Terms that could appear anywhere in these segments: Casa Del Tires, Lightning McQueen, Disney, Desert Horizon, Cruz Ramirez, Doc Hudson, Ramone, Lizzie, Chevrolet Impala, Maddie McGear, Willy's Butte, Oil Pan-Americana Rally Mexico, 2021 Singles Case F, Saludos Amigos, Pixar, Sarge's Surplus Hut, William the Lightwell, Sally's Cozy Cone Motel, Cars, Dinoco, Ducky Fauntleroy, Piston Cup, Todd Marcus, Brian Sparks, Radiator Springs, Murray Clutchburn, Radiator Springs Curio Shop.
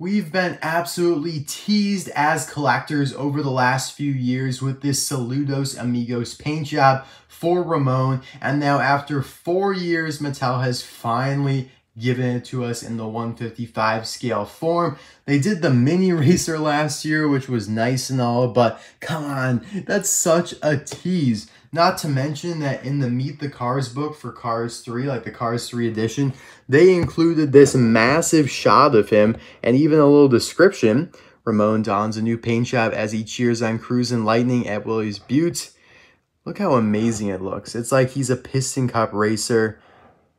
We've been absolutely teased as collectors over the last few years with this Saludos Amigos paint job for Ramone, and now after 4 years, Mattel has finally given it to us in the 1/55 scale form. They did the mini racer last year, which was nice and all, but come on, that's such a tease. Not to mention that in the Meet the Cars book for Cars 3, like the Cars 3 edition, they included this massive shot of him and even a little description. Ramone dons a new paint job as he cheers on Cruz and Lightning at Willy's Butte. Look how amazing it looks. It's like he's a Piston Cup racer,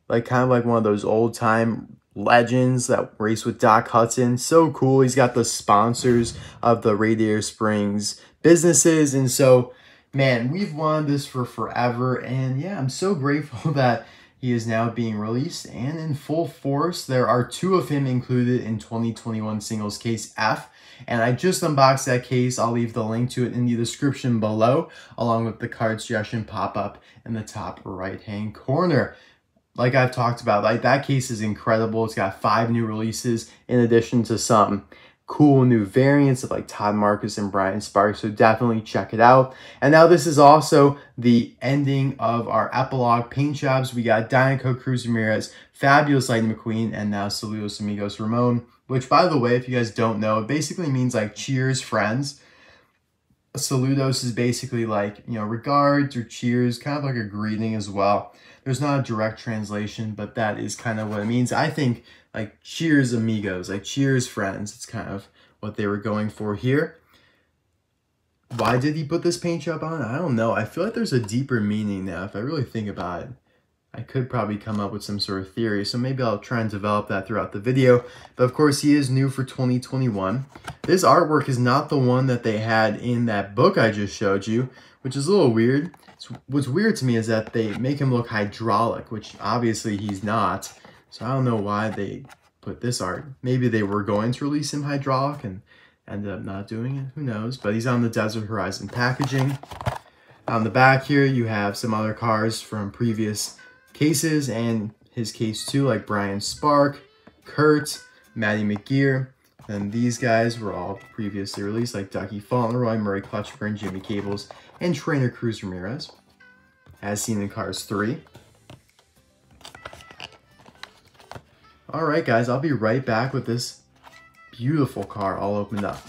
like kind of like one of those old-time legends that race with Doc Hudson. So cool. He's got the sponsors of the Radiator Springs businesses, and so... man, we've wanted this for forever, and yeah, I'm so grateful that he is now being released and in full force. There are 2 of him included in 2021 Singles Case F, and I just unboxed that case. I'll leave the link to it in the description below, along with the card suggestion pop-up in the top right-hand corner. Like I've talked about, like that case is incredible. It's got 5 new releases in addition to some cool new variants of like Todd Marcus and Brian Sparks, so definitely check it out. And now this is also the ending of our epilogue paint jobs. We got Dinoco, Cruz Ramirez, Fabulous Lightning McQueen, and now Saludos Amigos Ramone, which by the way, if you guys don't know, it basically means like cheers, friends. Saludos is basically like, you know, regards or cheers, kind of like a greeting as well. There's not a direct translation, but that is kind of what it means. I think like cheers amigos, like cheers friends. It's kind of what they were going for here. Why did he put this paint job on? I don't know. I feel like there's a deeper meaning now. If I really think about it, I could probably come up with some sort of theory. So maybe I'll try and develop that throughout the video. But of course, he is new for 2021. This artwork is not the one that they had in that book I just showed you, which is a little weird. What's weird to me is that they make him look hydraulic, which obviously he's not. So I don't know why they put this art. Maybe they were going to release him hydraulic and ended up not doing it. Who knows? But he's on the Desert Horizon packaging. On the back here, you have some other cars from previous cases and his case too, like Brian Spark, Kurt, Maddie McGear. Then these guys were all previously released, like Ducky Fauntleroy, Murray Clutchburn, Jimmy Cables, and trainer Cruz Ramirez, as seen in Cars 3. All right, guys, I'll be right back with this beautiful car all opened up.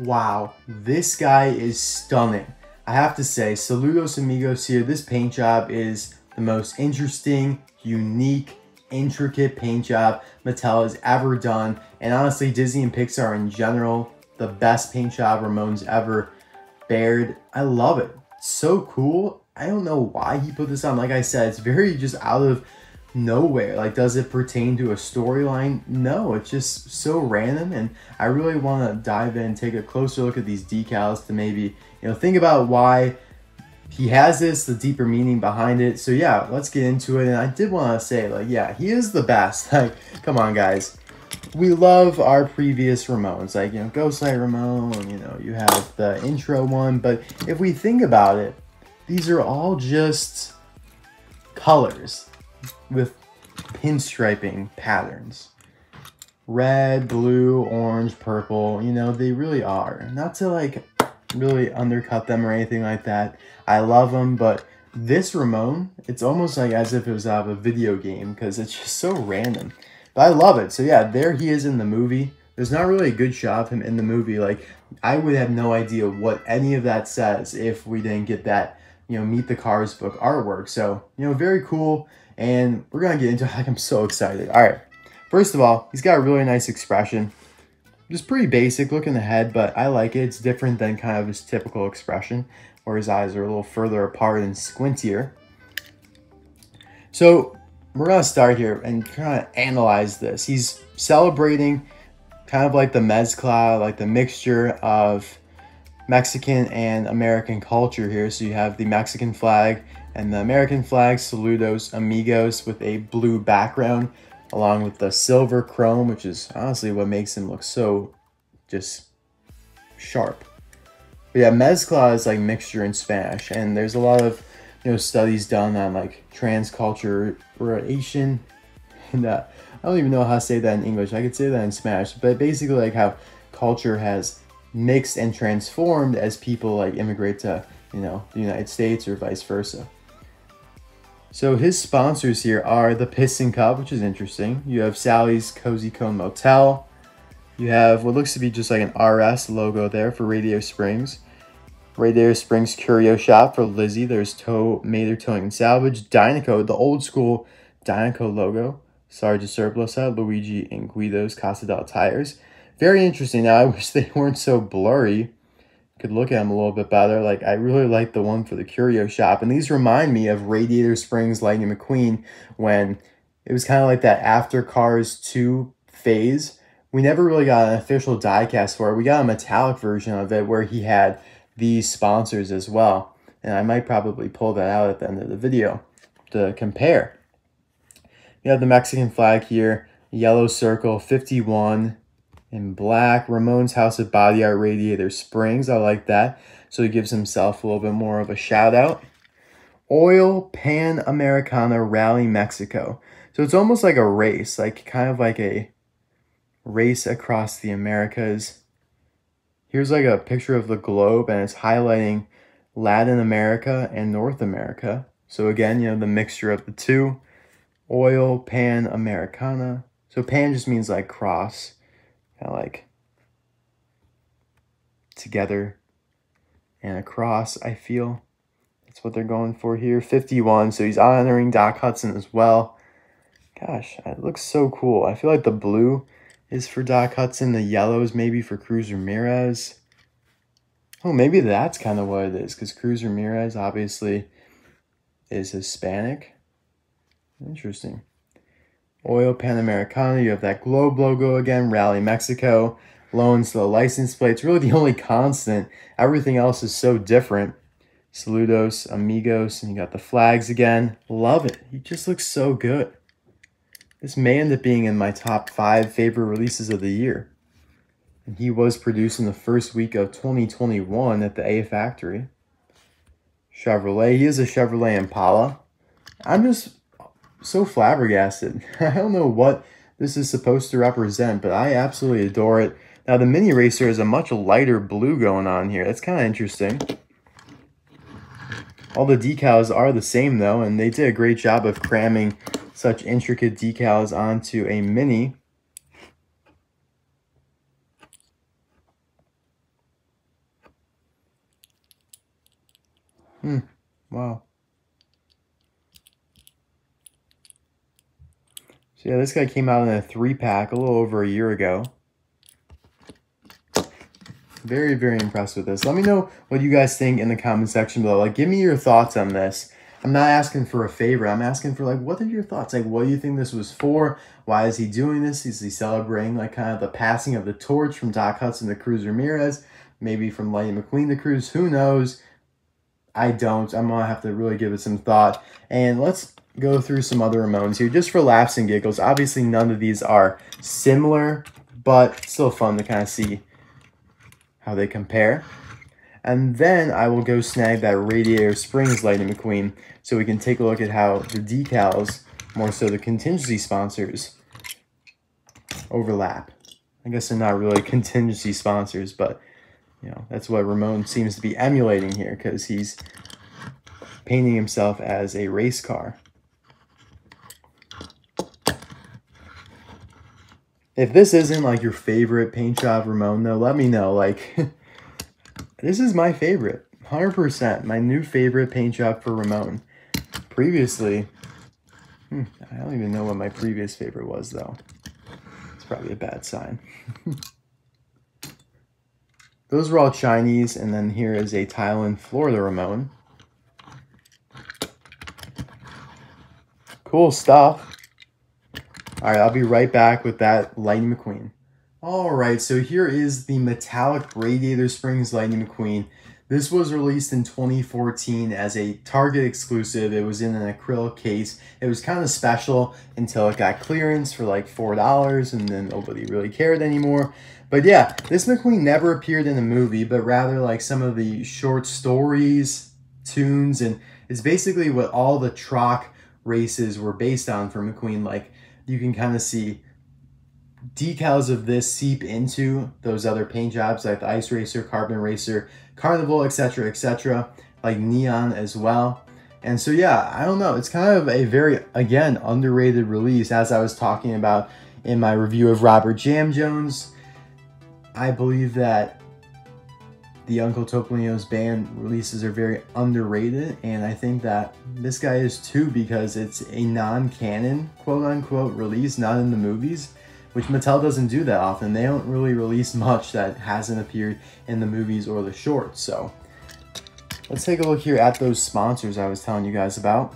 Wow, this guy is stunning. I have to say, Saludos Amigos here. This paint job is the most interesting, unique, intricate paint job Mattel has ever done. And honestly, Disney and Pixar in general, the best paint job Ramone's ever bared. I love it. So cool. I don't know why he put this on. Like I said, it's very just out of nowhere. Like, does it pertain to a storyline? No, it's just so random. And I really want to dive in and take a closer look at these decals to maybe, you know, think about why he has this, the deeper meaning behind it. So yeah, let's get into it. And I did want to say, like, yeah, he is the best. Like, come on, guys. We love our previous Ramones, like, you know, Ghostlight Ramone, you know, you have the intro one. But if we think about it, these are all just colors with pinstriping patterns. Red, blue, orange, purple, you know, they really are. Not to, like, really undercut them or anything like that. I love them, but this Ramone, it's almost like as if it was out of a video game because it's just so random. But I love it. So yeah, there he is in the movie. There's not really a good shot of him in the movie. Like, I would have no idea what any of that says if we didn't get that, you know, Meet the Cars book artwork. So, you know, very cool. And we're going to get into it. Like, I'm so excited. All right. First of all, he's got a really nice expression. Just pretty basic. Look in the head, but I like it. It's different than kind of his typical expression where his eyes are a little further apart and squintier. So we're going to start here and kind of analyze this. He's celebrating kind of like the mezcla, like the mixture of Mexican and American culture here. So you have the Mexican flag and the American flag, Saludos Amigos, with a blue background, along with the silver chrome, which is honestly what makes him look so just sharp. But yeah, mezcla is like mixture in Spanish, and there's a lot of, you know, studies done on like transculturation, and I don't even know how to say that in English. I could say that in Spanish, but basically like how culture has mixed and transformed as people like immigrate to, you know, the United States or vice versa. So his sponsors here are the Piston Cup, which is interesting. You have Sally's Cozy Cone Motel. You have what looks to be just like an RS logo there for Radiator Springs. Radiator Springs Curio Shop for Lizzie. There's Tow Mater Towing and Salvage. Dinoco, the old school Dinoco logo. Sarge Surplosa, Luigi, and Guido's Casa Del Tires. Very interesting. Now, I wish they weren't so blurry. Could look at them a little bit better. Like, I really like the one for the Curio Shop. And these remind me of Radiator Springs Lightning McQueen, when it was kind of like that after Cars 2 phase. We never really got an official diecast for it. We got a metallic version of it where he had these sponsors as well. And I might probably pull that out at the end of the video to compare. You have the Mexican flag here, yellow circle, 51 in black, Ramon's House of Body Art, Radiator Springs. I like that. So he gives himself a little bit more of a shout out. Oil Pan-Americana Rally Mexico. So it's almost like a race, like kind of like a race across the Americas. Here's like a picture of the globe, and it's highlighting Latin America and North America. So again, you know, the mixture of the two. Oil Pan-Americana. So pan just means like cross, kind of like together and across, I feel. That's what they're going for here. 51, so he's honoring Doc Hudson as well. Gosh, it looks so cool. I feel like the blue is for Doc Hudson, the yellow is maybe for Cruz Ramirez. Oh, maybe that's kind of what it is, because Cruz Ramirez obviously is Hispanic. Interesting. Oil Pan-Americana, you have that globe logo again, Rally Mexico, loans to the license plates, really the only constant. Everything else is so different. Saludos Amigos, and you got the flags again. Love it. He just looks so good. This may end up being in my top 5 favorite releases of the year. And he was produced in the first week of 2021 at the A Factory. Chevrolet, he is a Chevrolet Impala. I'm just so flabbergasted. I don't know what this is supposed to represent, but I absolutely adore it. Now, the mini racer is a much lighter blue going on here. That's kind of interesting. All the decals are the same, though, and they did a great job of cramming such intricate decals onto a mini. Wow. So yeah, this guy came out in a 3-pack a little over a year ago. Very, very impressed with this. Let me know what you guys think in the comment section below. Like, give me your thoughts on this. I'm not asking for a favor. I'm asking for, like, what are your thoughts? Like, what do you think this was for? Why is he doing this? Is he celebrating, like, kind of the passing of the torch from Doc Hudson to Cruz Ramirez? Maybe from Lightning McQueen to Cruz? Who knows? I don't. I'm going to have to really give it some thought. And let's go through some other Ramones here just for laughs and giggles. Obviously none of these are similar, but still fun to kind of see how they compare. And then I will go snag that Radiator Springs Lightning McQueen so we can take a look at how the decals, more so the contingency sponsors, overlap. I guess they're not really contingency sponsors, but you know, that's what Ramone seems to be emulating here, because he's painting himself as a race car. If this isn't like your favorite paint job Ramone, though, let me know. Like, this is my favorite, 100%. My new favorite paint job for Ramone. Previously, I don't even know what my previous favorite was, though. It's probably a bad sign. Those were all Chinese, and then here is a Thailand, Florida Ramone. Cool stuff. All right, I'll be right back with that Lightning McQueen. All right, so here is the Metallic Radiator Springs Lightning McQueen. This was released in 2014 as a Target exclusive. It was in an acrylic case. It was kind of special until it got clearance for like $4, and then nobody really cared anymore. But yeah, this McQueen never appeared in a movie, but rather like some of the short stories, tunes, and is basically what all the Troc races were based on for McQueen. Like, you can kind of see decals of this seep into those other paint jobs, like the Ice Racer, Carbon Racer, Carnival, etc., etc., like Neon as well. And so, yeah, I don't know. It's kind of a very, again, underrated release, as I was talking about in my review of Robert Jam Jones. I believe that the Uncle Topolino's Band releases are very underrated, and I think that this guy is too, because it's a non-canon, quote-unquote, release, not in the movies, which Mattel doesn't do that often. They don't really release much that hasn't appeared in the movies or the shorts, so... Let's take a look here at those sponsors I was telling you guys about.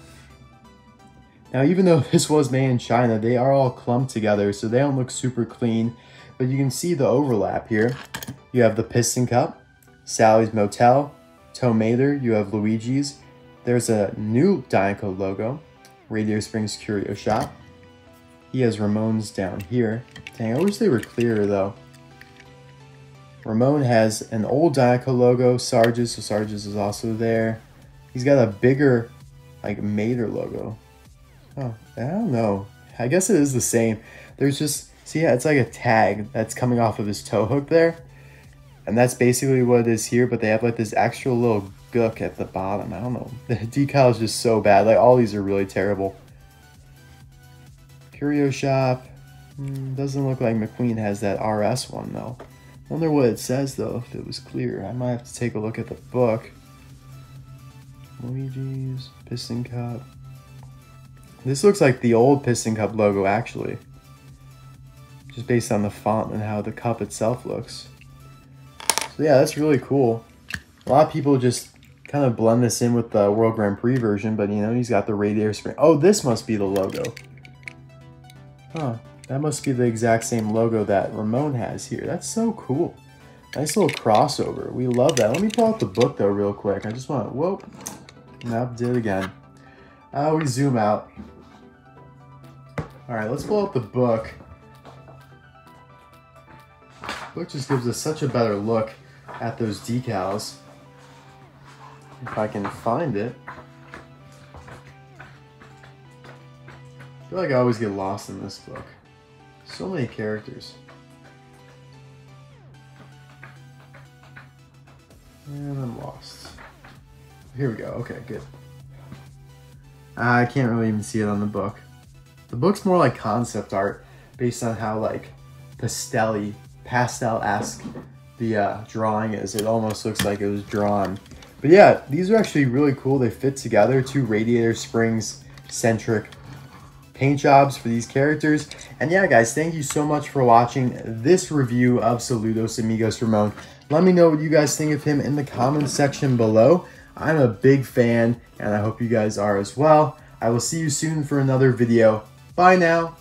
Now, even though this was made in China, they are all clumped together, so they don't look super clean, but you can see the overlap here. You have the Piston Cup, Sally's Motel, Tow Mater, you have Luigi's. There's a new Dinoco logo, Radiator Springs Curio Shop. He has Ramon's down here. Dang, I wish they were clearer though. Ramone has an old Dinoco logo, Sarge's, so Sarge's is also there. He's got a bigger, like, Mater logo. Oh, I don't know. I guess it is the same. There's just, see, yeah, it's like a tag that's coming off of his toe hook there. And that's basically what it is here, but they have, like, this extra little gook at the bottom. I don't know. The decal is just so bad. Like, all these are really terrible. Curio Shop. Doesn't look like McQueen has that RS one, though. I wonder what it says though, if it was clear. I might have to take a look at the book. Luigi's, Piston Cup. This looks like the old Piston Cup logo actually. Just based on the font and how the cup itself looks. So yeah, that's really cool. A lot of people just kind of blend this in with the World Grand Prix version, but you know, he's got the Radiator Spring. Oh, this must be the logo. Huh. That must be the exact same logo that Ramone has here. That's so cool. Nice little crossover. We love that. Let me pull out the book, though, real quick. I just want to... Whoop. Nope, did it again. I always zoom out. All right, let's pull out the book. The book just gives us such a better look at those decals. If I can find it. I feel like I always get lost in this book. So many characters. And I'm lost. Here we go. Okay, good. I can't really even see it on the book. The book's more like concept art based on how like pastel-esque the drawing is. It almost looks like it was drawn. But yeah, these are actually really cool. They fit together. Two Radiator Springs-centric paint jobs for these characters. And yeah, guys, thank you so much for watching this review of Saludos Amigos Ramone. Let me know what you guys think of him in the comments section below. I'm a big fan, and I hope you guys are as well. I will see you soon for another video. Bye now.